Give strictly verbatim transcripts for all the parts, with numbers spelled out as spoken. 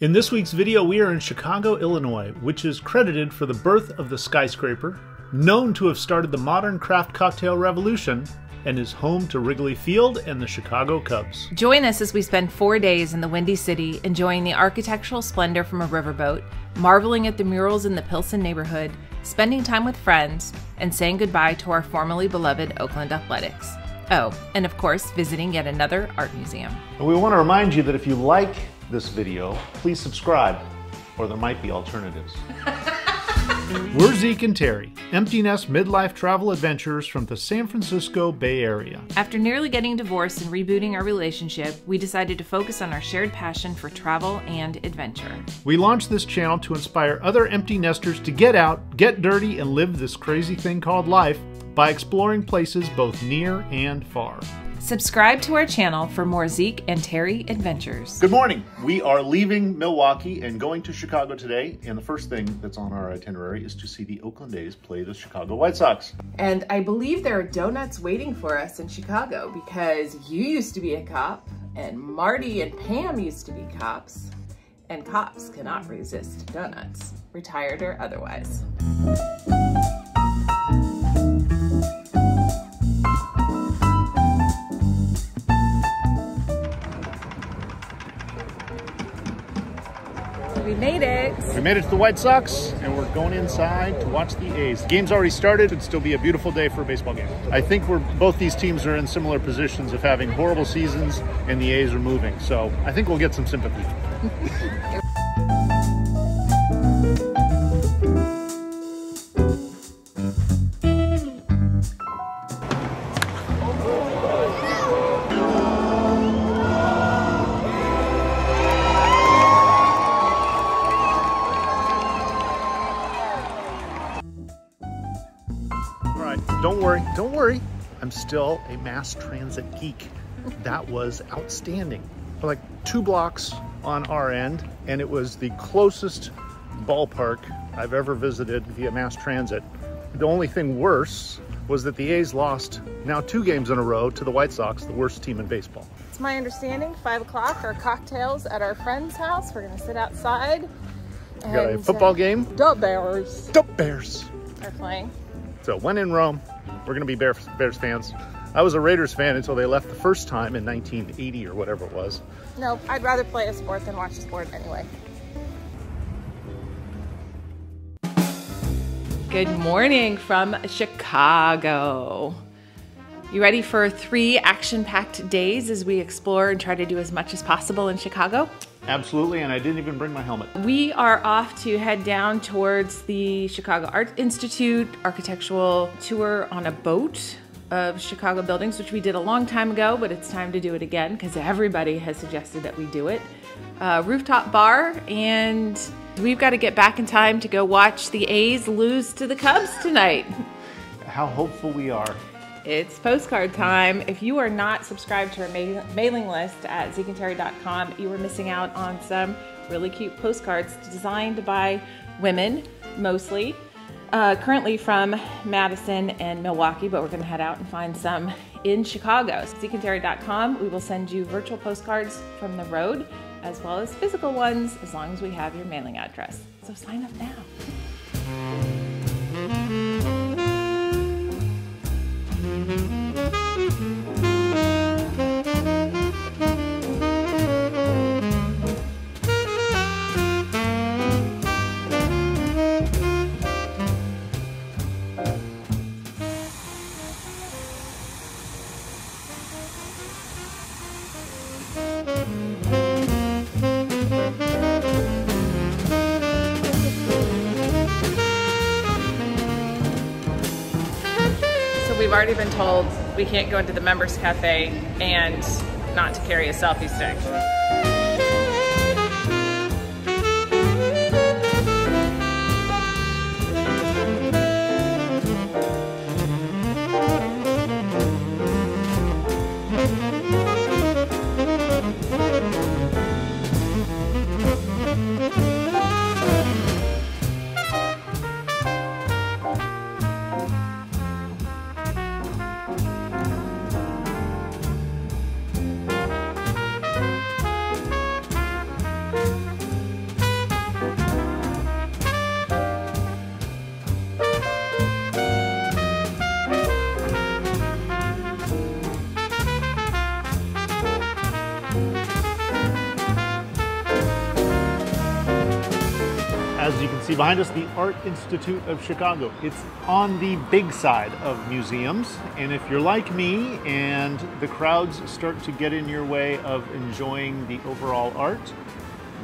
In this week's video, we are in Chicago, Illinois, which is credited for the birth of the skyscraper, known to have started the modern craft cocktail revolution, and is home to Wrigley Field and the Chicago Cubs. Join us as we spend four days in the Windy City, enjoying the architectural splendor from a riverboat, marveling at the murals in the Pilsen neighborhood, spending time with friends, and saying goodbye to our formerly beloved Oakland Athletics. Oh, and of course, visiting yet another art museum. And we want to remind you that if you like this video, please subscribe, or there might be alternatives. We're Zeke and Terri, empty nest midlife travel adventurers from the San Francisco Bay Area. After nearly getting divorced and rebooting our relationship, we decided to focus on our shared passion for travel and adventure. We launched this channel to inspire other empty nesters to get out, get dirty, and live this crazy thing called life by exploring places both near and far. Subscribe to our channel for more Zeke and Terri Adventures. Good morning. We are leaving Milwaukee and going to Chicago today. And the first thing that's on our itinerary is to see the Oakland A's play the Chicago White Sox. And I believe there are donuts waiting for us in Chicago because you used to be a cop and Marty and Pam used to be cops. And cops cannot resist donuts, retired or otherwise. We made it. We made it to the White Sox, and we're going inside to watch the A's. The game's already started. It'd still be a beautiful day for a baseball game. I think we're both these teams are in similar positions of having horrible seasons, and the A's are moving. So I think we'll get some sympathy. Don't worry, don't worry. I'm still a mass transit geek. That was outstanding. We're like two blocks on our end, and it was the closest ballpark I've ever visited via mass transit. The only thing worse was that the A's lost now two games in a row to the White Sox, the worst team in baseball. It's my understanding, five o'clock, our cocktails at our friend's house. We're gonna sit outside. We got a football uh, game. The Bears. The Bears. They're playing. So when in Rome, we're gonna be Bears, Bears fans. I was a Raiders fan until they left the first time in nineteen eighty or whatever it was. No, I'd rather play a sport than watch a sport anyway. Good morning from Chicago. You ready for three action-packed days as we explore and try to do as much as possible in Chicago? Absolutely, and I didn't even bring my helmet. We are off to head down towards the Chicago Art Institute architectural tour on a boat of Chicago buildings, which we did a long time ago, but it's time to do it again because everybody has suggested that we do it. Uh, rooftop bar, and we've got to get back in time to go watch the A's lose to the Cubs tonight. How hopeful we are. It's postcard time. If you are not subscribed to our ma mailing list at zeke and terri dot com, you are missing out on some really cute postcards designed by women, mostly, uh, currently from Madison and Milwaukee, but we're gonna head out and find some in Chicago. zeke and terri dot com, we will send you virtual postcards from the road, as well as physical ones, as long as we have your mailing address. So sign up now. We've already been told we can't go into the members cafe and not to carry a selfie stick. as you can see behind us, the Art Institute of Chicago. It's on the big side of museums, and if you're like me and the crowds start to get in your way of enjoying the overall art,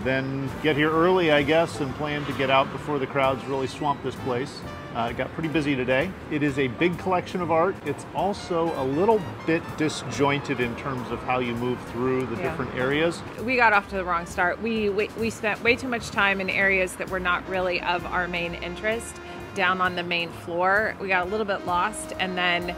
then get here early, I guess, and plan to get out before the crowds really swamp this place. Uh, it got pretty busy today. It is a big collection of art. It's also a little bit disjointed in terms of how you move through the yeah. different areas. We got off to the wrong start. We, we, we spent way too much time in areas that were not really of our main interest, down on the main floor. We got a little bit lost, and then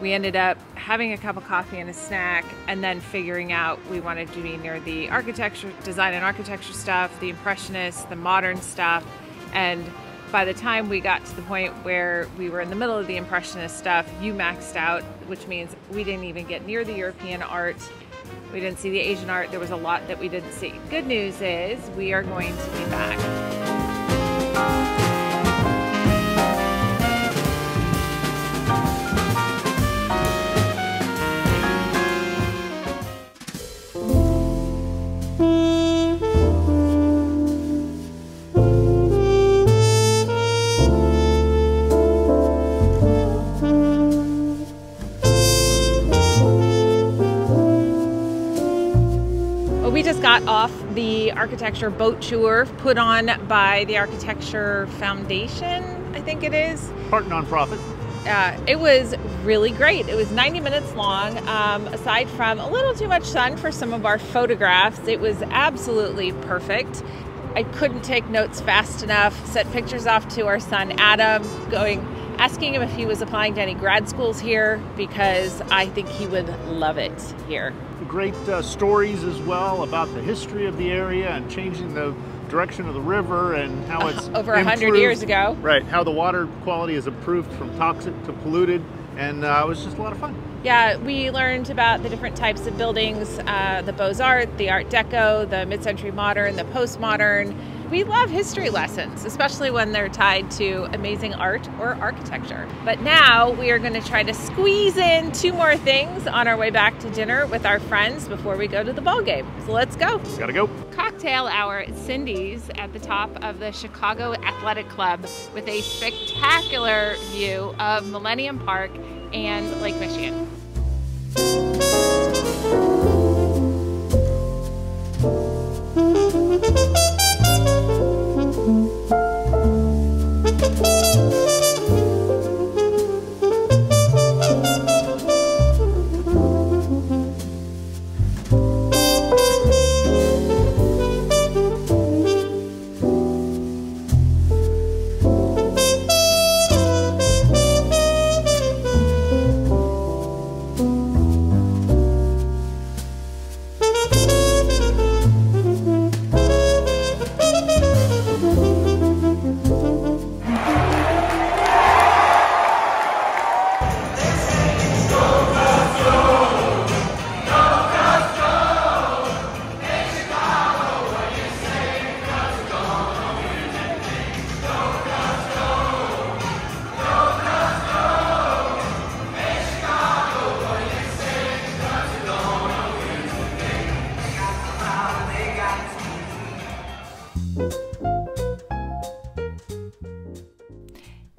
we ended up having a cup of coffee and a snack, and then figuring out we wanted to be near the architecture, design and architecture stuff, the impressionists, the modern stuff. And by the time we got to the point where we were in the middle of the impressionist stuff, you maxed out, which means we didn't even get near the European art. We didn't see the Asian art. There was a lot that we didn't see. Good news is we are going to be back. Got off the architecture boat tour put on by the Architecture Foundation, I think it is. Part nonprofit. Uh, it was really great. It was ninety minutes long. Um, aside from a little too much sun for some of our photographs, it was absolutely perfect. I couldn't take notes fast enough. Sent pictures off to our son Adam, going, asking him if he was applying to any grad schools here, because I think he would love it here. Great uh, stories as well about the history of the area and changing the direction of the river and how it's uh, over a hundred years ago. Right, how the water quality has improved from toxic to polluted, and uh, it was just a lot of fun. Yeah, we learned about the different types of buildings, uh, the Beaux-Arts, the Art Deco, the Mid-Century Modern, the Post-Modern. We love history lessons, especially when they're tied to amazing art or architecture. But now we are going to try to squeeze in two more things on our way back to dinner with our friends before we go to the ball game. So let's go. Gotta go. Cocktail hour at Cindy's at the top of the Chicago Athletic Club with a spectacular view of Millennium Park and Lake Michigan.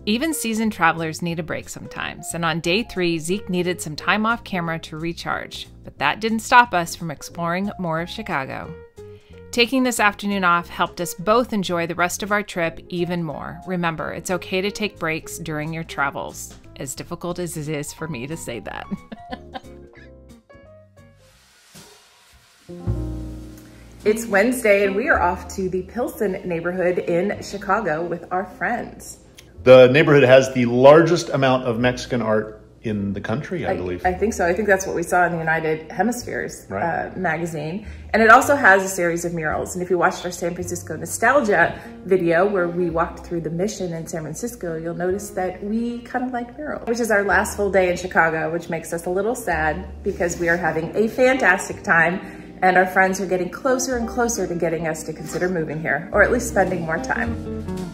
Even seasoned travelers need a break sometimes, and on day three, Zeke needed some time off camera to recharge, but that didn't stop us from exploring more of Chicago. Taking this afternoon off helped us both enjoy the rest of our trip even more. Remember, it's okay to take breaks during your travels, as difficult as it is for me to say that. It's Wednesday, and we are off to the Pilsen neighborhood in Chicago with our friends. The neighborhood has the largest amount of Mexican art in the country, I, I believe. I think so. I think that's what we saw in the United Hemispheres right. uh, magazine. And it also has a series of murals. And if you watched our San Francisco Nostalgia video where we walked through the Mission in San Francisco, you'll notice that we kind of like murals, which is our last full day in Chicago, which makes us a little sad because we are having a fantastic time and our friends are getting closer and closer to getting us to consider moving here, or at least spending more time. Mm-hmm.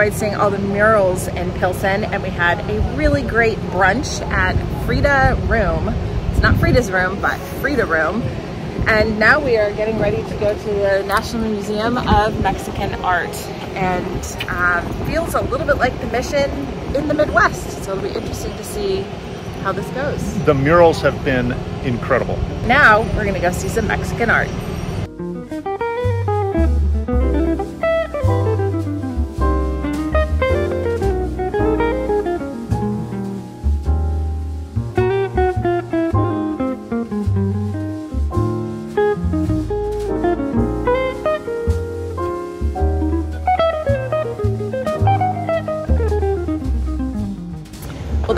enjoyed seeing all the murals in Pilsen, and we had a really great brunch at Frida Room. It's not Frida's Room, but Frida Room. And now we are getting ready to go to the National Museum of Mexican Art, and um, feels a little bit like the Mission in the Midwest. So it'll be interesting to see how this goes. The murals have been incredible. Now we're gonna go see some Mexican art.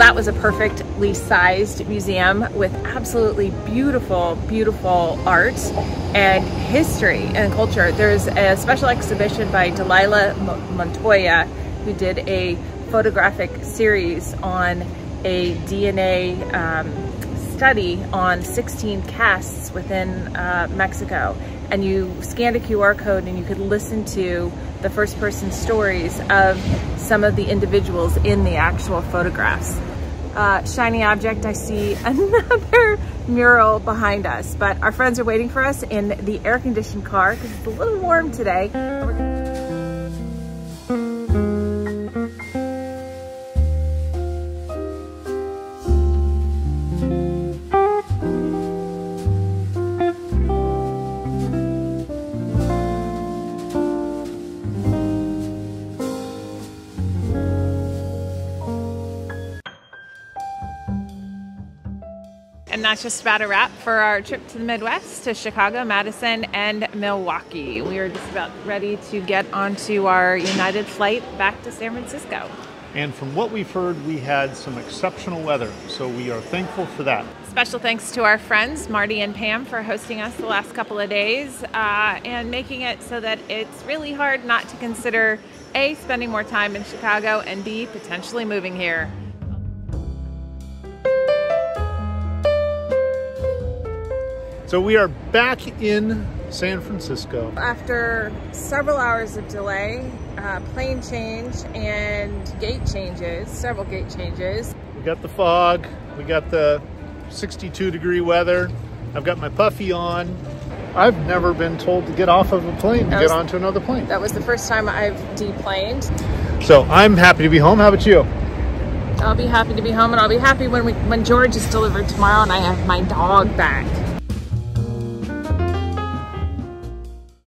That was a perfectly sized museum with absolutely beautiful, beautiful art and history and culture. There's a special exhibition by Delilah M Montoya, who did a photographic series on a D N A um, study on sixteen casts within uh, Mexico. And you scanned a Q R code and you could listen to the first person stories of some of the individuals in the actual photographs. Uh, shiny object, I see another mural behind us, but our friends are waiting for us in the air-conditioned car because it's a little warm today. And that's just about a wrap for our trip to the Midwest, to Chicago, Madison, and Milwaukee. We are just about ready to get onto our United flight back to San Francisco. And from what we've heard, we had some exceptional weather, so we are thankful for that. Special thanks to our friends, Marty and Pam, for hosting us the last couple of days uh, and making it so that it's really hard not to consider A, spending more time in Chicago, and B, potentially moving here. So we are back in San Francisco. After several hours of delay, uh, plane change and gate changes, several gate changes. We got the fog, we got the sixty-two degree weather. I've got my puffy on. I've never been told to get off of a plane to was, get onto another plane. That was the first time I've deplaned. So I'm happy to be home. How about you? I'll be happy to be home, and I'll be happy when, we, when George is delivered tomorrow and I have my dog back.